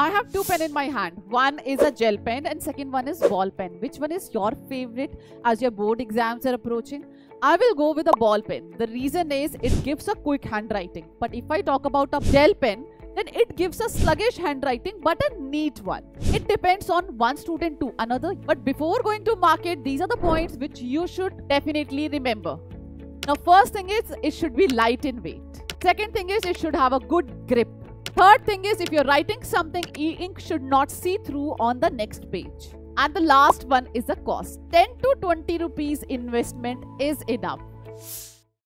I have two pens in my hand. One is a gel pen and second one is ball pen. Which one is your favorite as your board exams are approaching? I will go with a ball pen. The reason is it gives a quick handwriting. But if I talk about a gel pen, then it gives a sluggish handwriting but a neat one. It depends on one student to another. But before going to market, these are the points which you should definitely remember. Now, first thing is it should be light in weight. Second thing is it should have a good grip. Third thing is if you're writing something, e-ink should not see through on the next page. And the last one is the cost. 10 to 20 rupees investment is enough.